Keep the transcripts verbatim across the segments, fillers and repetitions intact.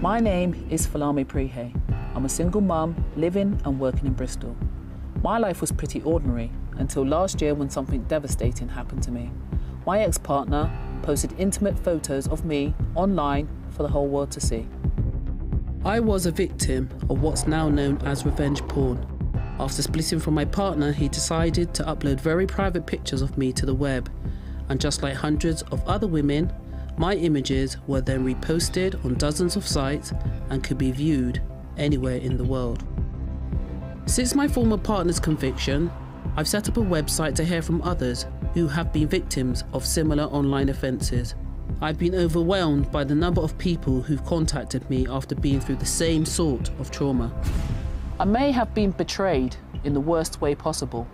My name is Folami Prihe. I'm a single mum, living and working in Bristol. My life was pretty ordinary until last year when something devastating happened to me. My ex-partner posted intimate photos of me online for the whole world to see. I was a victim of what's now known as revenge porn. After splitting from my partner, he decided to upload very private pictures of me to the web. And just like hundreds of other women, my images were then reposted on dozens of sites and could be viewed anywhere in the world. Since my former partner's conviction, I've set up a website to hear from others who have been victims of similar online offences. I've been overwhelmed by the number of people who've contacted me after being through the same sort of trauma. I may have been betrayed in the worst way possible,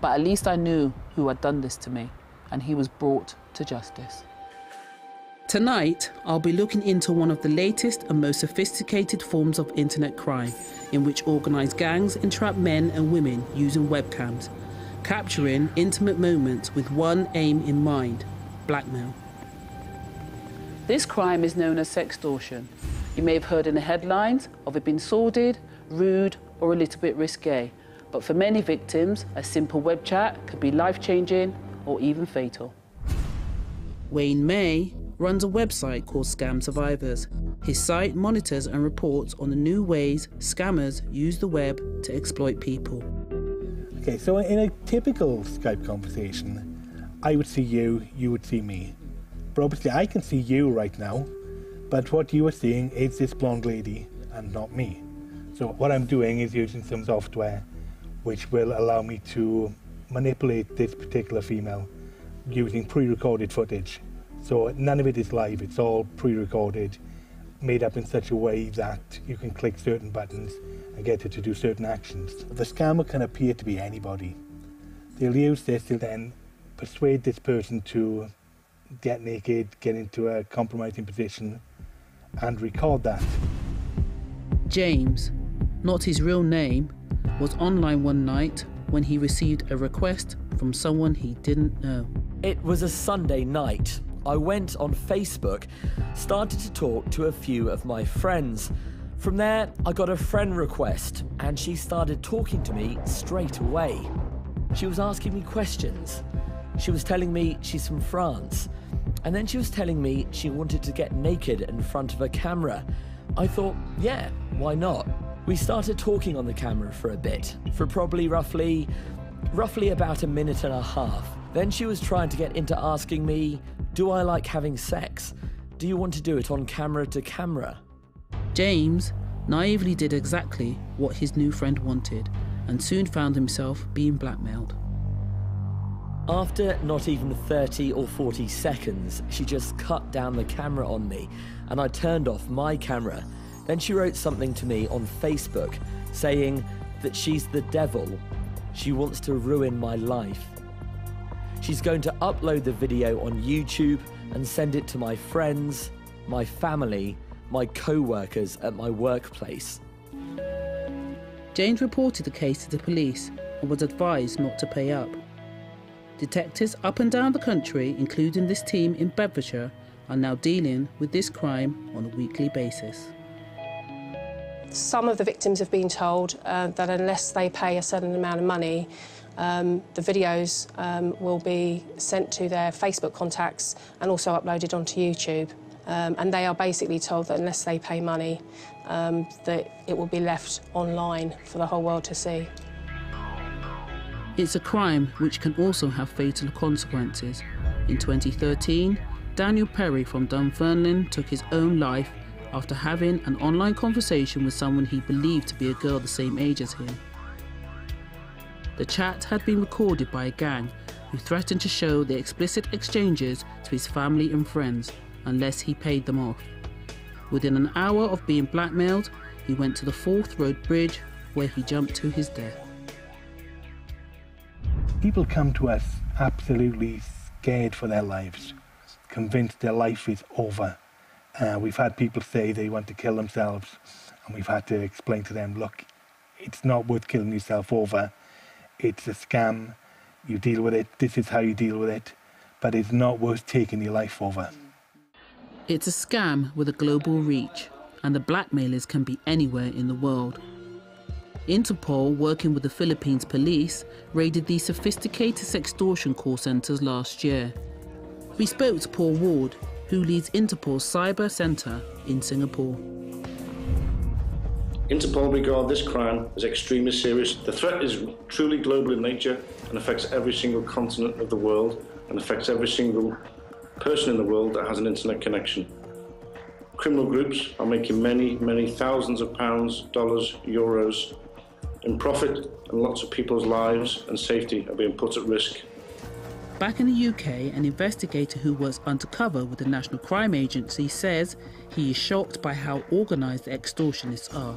but at least I knew who had done this to me, and he was brought to justice. Tonight, I'll be looking into one of the latest and most sophisticated forms of internet crime, in which organised gangs entrap men and women using webcams, capturing intimate moments with one aim in mind: blackmail. This crime is known as sextortion. You may have heard in the headlines of it being sordid, rude, or a little bit risque, but for many victims, a simple web chat could be life-changing or even fatal. Wayne May runs a website called Scam Survivors. His site monitors and reports on the new ways scammers use the web to exploit people. Okay, so in a typical Skype conversation, I would see you, you would see me. But obviously I can see you right now, but what you are seeing is this blonde lady and not me. So what I'm doing is using some software which will allow me to manipulate this particular female using pre-recorded footage. So none of it is live, it's all pre-recorded, made up in such a way that you can click certain buttons and get her to do certain actions. The scammer can appear to be anybody. They'll use this to then persuade this person to get naked, get into a compromising position, and record that. James, not his real name, was online one night when he received a request from someone he didn't know. It was a Sunday night. I went on Facebook, started to talk to a few of my friends. From there, I got a friend request, and she started talking to me straight away. She was asking me questions. She was telling me she's from France, and then she was telling me she wanted to get naked in front of a camera. I thought, yeah, why not? We started talking on the camera for a bit, for probably roughly, roughly about a minute and a half. Then she was trying to get into asking me, do I like having sex? Do you want to do it on camera to camera? James naively did exactly what his new friend wanted and soon found himself being blackmailed. After not even thirty or forty seconds, she just cut down the camera on me and I turned off my camera. Then she wrote something to me on Facebook saying that she's the devil. She wants to ruin my life. She's going to upload the video on YouTube and send it to my friends, my family, my co-workers at my workplace. James reported the case to the police and was advised not to pay up. Detectives up and down the country, including this team in Bedfordshire, are now dealing with this crime on a weekly basis. Some of the victims have been told uh, that unless they pay a certain amount of money, Um, the videos um, will be sent to their Facebook contacts and also uploaded onto YouTube. Um, and they are basically told that unless they pay money, um, that it will be left online for the whole world to see. It's a crime which can also have fatal consequences. In twenty thirteen, Daniel Perry from Dunfermline took his own life after having an online conversation with someone he believed to be a girl the same age as him. The chat had been recorded by a gang who threatened to show the explicit exchanges to his family and friends unless he paid them off. Within an hour of being blackmailed, he went to the Fourth Road Bridge where he jumped to his death. People come to us absolutely scared for their lives, convinced their life is over. Uh, we've had people say they want to kill themselves and we've had to explain to them, look, it's not worth killing yourself over. It's a scam, you deal with it, this is how you deal with it, but it's not worth taking your life over. It's a scam with a global reach, and the blackmailers can be anywhere in the world. Interpol, working with the Philippines police, raided these sophisticated sextortion call centres last year. We spoke to Paul Ward, who leads Interpol's cyber centre in Singapore. Interpol regard this crime as extremely serious. The threat is truly global in nature and affects every single continent of the world and affects every single person in the world that has an internet connection. Criminal groups are making many, many thousands of pounds, dollars, euros in profit, and lots of people's lives and safety are being put at risk. Back in the U K, an investigator who was undercover with the National Crime Agency says he is shocked by how organised the extortionists are.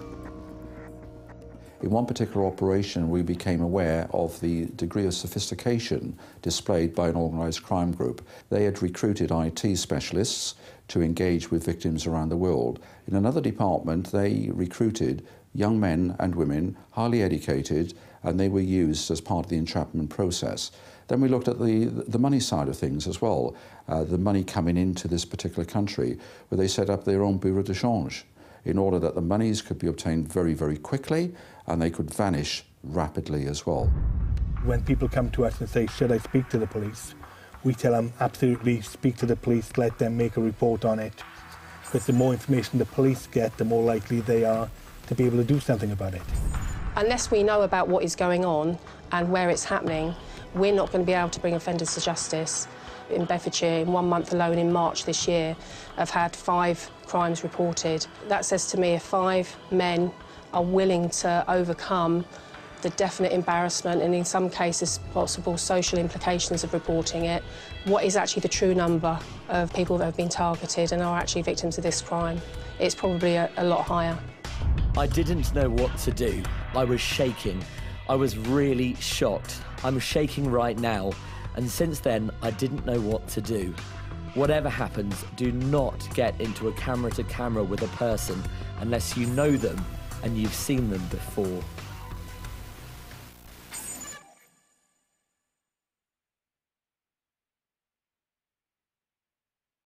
In one particular operation, we became aware of the degree of sophistication displayed by an organised crime group. They had recruited I T specialists to engage with victims around the world. In another department, they recruited young men and women, highly educated, and they were used as part of the entrapment process. Then we looked at the, the money side of things as well, uh, the money coming into this particular country, where they set up their own bureau de change in order that the monies could be obtained very, very quickly and they could vanish rapidly as well. When people come to us and say, should I speak to the police? We tell them, absolutely, speak to the police, let them make a report on it. Because the more information the police get, the more likely they are to be able to do something about it. Unless we know about what is going on and where it's happening, we're not going to be able to bring offenders to justice. In Bedfordshire, in one month alone, in March this year, I've had five crimes reported. That says to me if five men are willing to overcome the definite embarrassment and in some cases possible social implications of reporting it, what is actually the true number of people that have been targeted and are actually victims of this crime? It's probably a, a lot higher. I didn't know what to do. I was shaking. I was really shocked. I'm shaking right now. And since then, I didn't know what to do. Whatever happens, do not get into a camera-to-camera with a person unless you know them and you've seen them before.